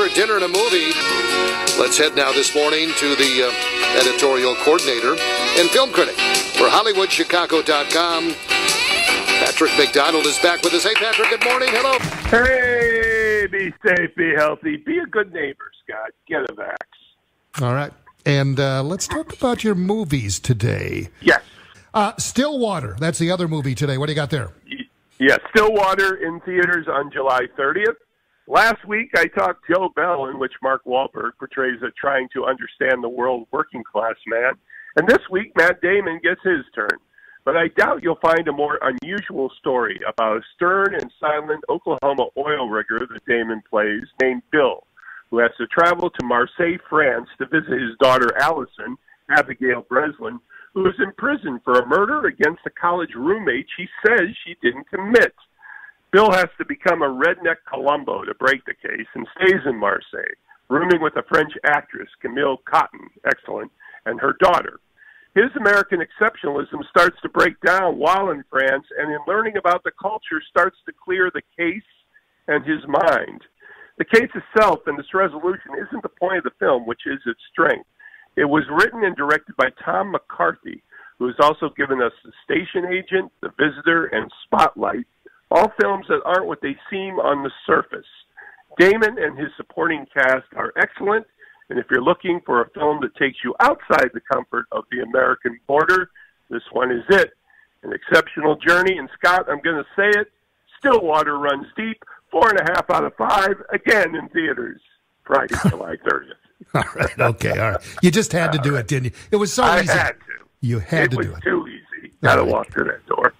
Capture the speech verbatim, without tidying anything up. for a dinner and a movie. Let's head now this morning to the uh, editorial coordinator and film critic for Hollywood Chicago dot com. Patrick McDonald is back with us. Hey, Patrick, good morning. Hello. Hey, be safe, be healthy, be a good neighbor, Scott. Get a vax. All right. And uh, let's talk about your movies today. Yes. Uh, Stillwater, that's the other movie today. What do you got there? Yeah, Stillwater in theaters on July thirtieth. Last week, I talked Joe Bell, in which Mark Wahlberg portrays a trying to understand the world working class man. And this week, Matt Damon gets his turn. But I doubt you'll find a more unusual story about a stern and silent Oklahoma oil rigger that Damon plays named Bill, who has to travel to Marseille, France to visit his daughter Allison, Abigail Breslin, who is in prison for a murder against a college roommate she says she didn't commit. Bill has to become a redneck Columbo to break the case and stays in Marseille, rooming with a French actress, Camille Cottin, excellent, and her daughter. His American exceptionalism starts to break down while in France, and in learning about the culture starts to clear the case and his mind. The case itself and its resolution isn't the point of the film, which is its strength. It was written and directed by Tom McCarthy, who has also given us The Station Agent, The Visitor, and Spotlight, all films that aren't what they seem on the surface. Damon and his supporting cast are excellent, and if you're looking for a film that takes you outside the comfort of the American border, this one is it. An exceptional journey, and Scott, I'm going to say it, Stillwater runs deep, four and a half out of five, again in theaters, Friday, July thirtieth. All right. Okay. All right. You just had to do it, didn't you? It was so I easy. I had to. You had it to do it. It was too easy. Got to walk through that door.